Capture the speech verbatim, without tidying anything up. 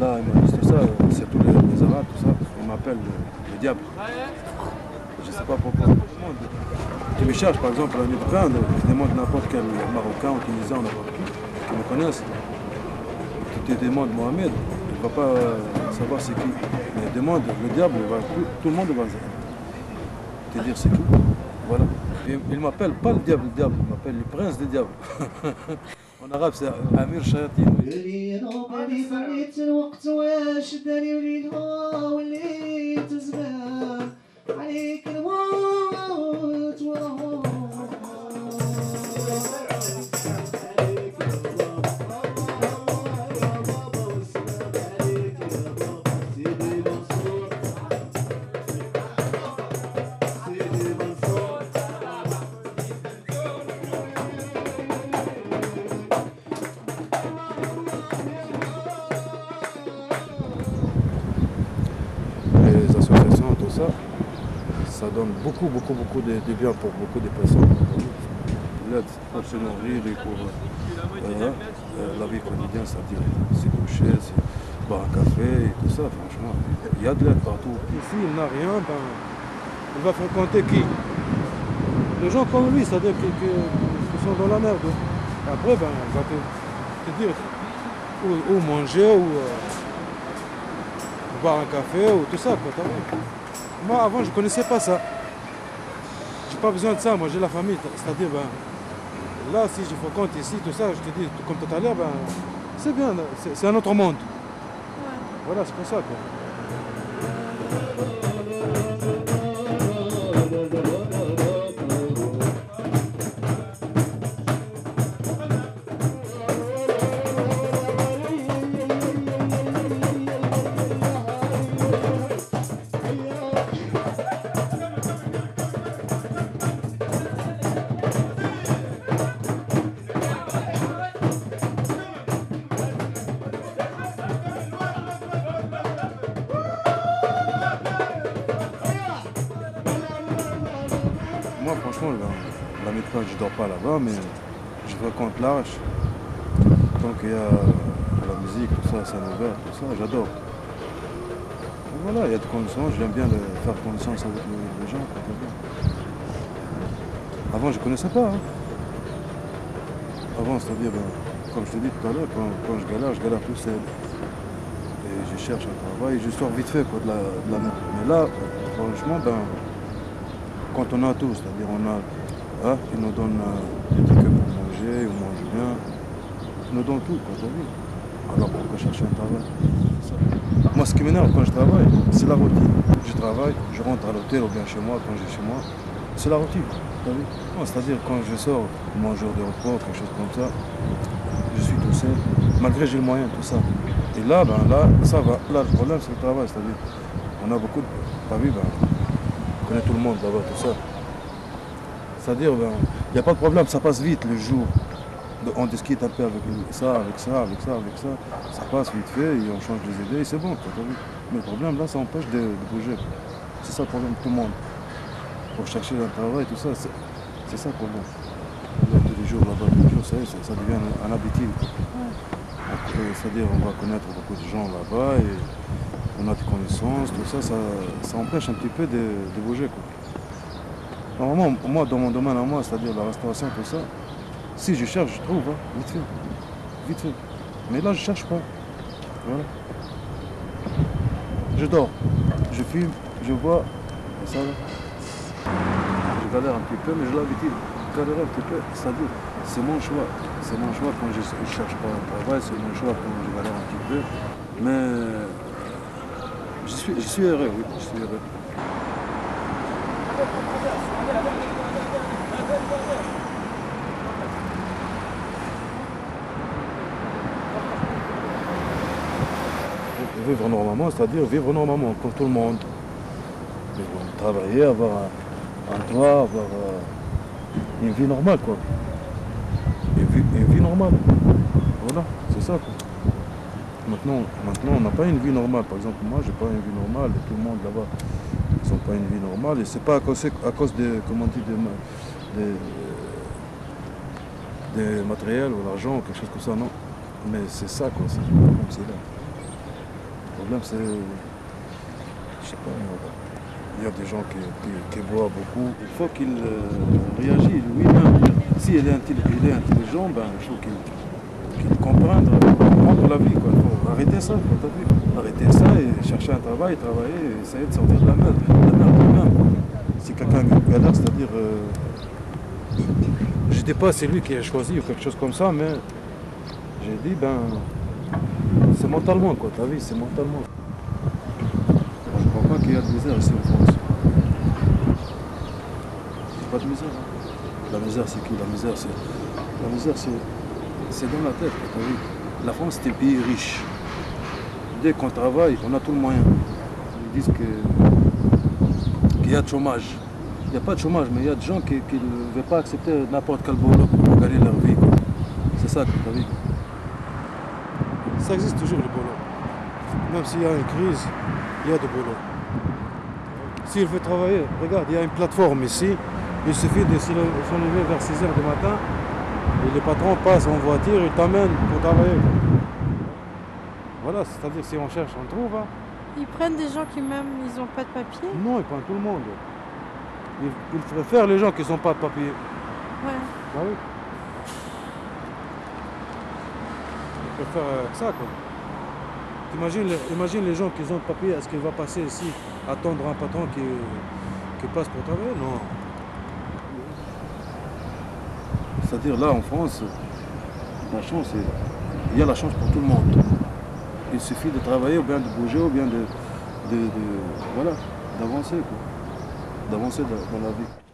là, il m'a dit tout ça, c'est tous les, les Arabes, tout ça, ils m'appellent le, le diable. Je ne sais pas pourquoi. Qui me cherchent, par exemple, à l'Ukraine, je demande n'importe quel Marocain, ou Tunisien, n'importe qui, qui me connaissent. Qui te demande Mohamed, il ne va pas savoir c'est qui. Mais il demande le diable, il va, tout, tout le monde va te dire c'est qui. Voilà. Et il ne m'appelle pas le diable, le diable, il m'appelle le prince des diables. En arabe, c'est Amir Shayatin. Ça, ça donne beaucoup, beaucoup, beaucoup de, de biens pour beaucoup de personnes. L'aide pour se nourrir et pour euh, euh, la vie quotidienne, c'est-à-dire se coucher, se boire un café et tout ça, franchement, il y a de l'aide partout. Ici, il n'a rien, ben, il va fréquenter qui? Les gens comme lui, c'est-à-dire qui, qui, qui sont dans la merde. Après, ben, il va te, te dire où, où manger, ou euh, boire un café, ou tout ça, quoi, t'as vu. Moi, avant, je ne connaissais pas ça. J'ai pas besoin de ça, moi j'ai la famille. C'est-à-dire, ben, là, si je fréquente ici, tout ça, je te dis, comme tout à l'heure, ben, c'est bien, c'est un autre monde. Ouais. Voilà, c'est pour ça, quoi. Franchement, la nuit je ne dors pas là-bas, mais je fréquente l'arche. Tant qu'il y a la musique, tout ça, ça ouvert, tout ça, j'adore. Voilà, il y a de connaissances, j'aime bien de faire connaissance avec les gens. Avant, je ne connaissais pas. Hein. Avant, c'est-à-dire, comme je te dis tout à l'heure, quand, quand je galère, je galère tout seul. Et je cherche un travail, je sors vite fait pour de la, de la merde. Mais là, franchement, ben. Quand on a tout, c'est-à-dire on a, hein, ils nous donnent euh, des trucs pour manger, on mange bien, ils nous donnent tout, quoi, t'as vu. Alors pourquoi chercher un travail? Moi, ce qui m'énerve quand je travaille, c'est la routine. Je travaille, je rentre à l'hôtel ou bien chez moi, quand je vais chez moi, c'est la routine, t'as vu. C'est-à-dire quand je sors, mon jour de repos, quelque chose comme ça, je suis tout seul, malgré j'ai le moyen, tout ça. Et là, ben là, ça va. Là, le problème, c'est le travail, c'est-à-dire on a beaucoup de... T'as vu, ben, tout le monde là-bas, tout ça. C'est-à-dire, il ben, n'y a pas de problème, ça passe vite le jour. On discute un peu avec ça, avec ça, avec ça, avec ça. Ça passe vite fait et on change les idées et c'est bon. Mais le problème, là, ça empêche de, de bouger. C'est ça le problème de tout le monde. Pour chercher un travail, tout ça, c'est ça le problème. Tous les jours là-bas, tous les jours, ça, ça devient un habitude. C'est-à-dire, on va connaître beaucoup de gens là-bas et on a des connaissances, tout ça, ça, ça empêche un petit peu de, de bouger, quoi. Normalement, moi, dans mon domaine à moi, c'est-à-dire la restauration, tout ça, si je cherche, je trouve, hein, vite fait, vite fait. Mais là, je cherche pas. Voilà. Je dors, je fume, je bois, et ça va. Je galère un petit peu, mais je l'habitude. Galérer un petit peu, c'est-à-dire, c'est mon choix. C'est mon choix quand je ne cherche pas un travail, c'est mon choix quand je galère un petit peu. Mais... Je suis, je suis heureux, oui, je suis heureux. Vivre normalement, c'est-à-dire vivre normalement, comme tout le monde. Travailler, avoir un, un toit, avoir euh, une vie normale, quoi. Une vie, une vie normale. Voilà, c'est ça, quoi. Maintenant, maintenant, on n'a pas une vie normale. Par exemple, moi, j'ai pas une vie normale. Et tout le monde là-bas, ils n'ont pas une vie normale. Et c'est pas à cause, à cause de, comment on dit, des de, de matériels ou l'argent ou quelque chose comme ça, non. Mais c'est ça, quoi. C'est comme c'est là. problème, c'est... Je sais pas, il y a des gens qui, qui, qui boivent beaucoup. Il faut qu'il euh, réagisse lui-même. S'il est intelligent, ben, il faut qu'il qu'il comprenne, comprendre la vie. Quoi. Faut arrêter ça, quoi, t'as vu. Arrêter ça et chercher un travail, travailler, et essayer de sortir de la merde. De la merde, de la merde. Si quelqu'un galère, c'est-à-dire... Euh, je ne dis pas c'est lui qui a choisi ou quelque chose comme ça, mais j'ai dit, ben, c'est mentalement, quoi, t'as vu, c'est mentalement. Je ne crois pas qu'il y a de misère ici en France. Il n'y a pas de misère. Hein. La misère, c'est qui? La misère, c'est... La misère, c'est dans la tête, t'as vu. La France, c'est un pays riche. Dès qu'on travaille, on a tout le moyen. Ils disent que... qu'il y a de chômage. Il n'y a pas de chômage, mais il y a des gens qui ne veulent pas accepter n'importe quel boulot pour gagner leur vie. C'est ça que tu as dit. Ça existe toujours le boulot. Même s'il y a une crise, il y a du boulot. S'il veut travailler, regarde, il y a une plateforme ici. Il suffit de se lever vers six heures du matin et le patron passe en voiture et t'amène pour travailler. Voilà, c'est-à-dire si on cherche, on trouve. Hein. Ils prennent des gens qui même, ils n'ont pas de papier? Non, ils prennent tout le monde. Ils préfèrent les gens qui ne sont pas de papier. Ouais. Ah oui. Ils préfèrent ça, quoi. Imagine, imagine les gens qui ont de papier, est-ce qu'il va passer ici, attendre un patron qui, qui passe pour travailler? Non. C'est-à-dire là, en France, la chance, il y a la chance pour tout le monde. Il suffit de travailler, ou bien de bouger, ou bien de, de, de, de voilà, d'avancer, quoi. D'avancer dans la vie.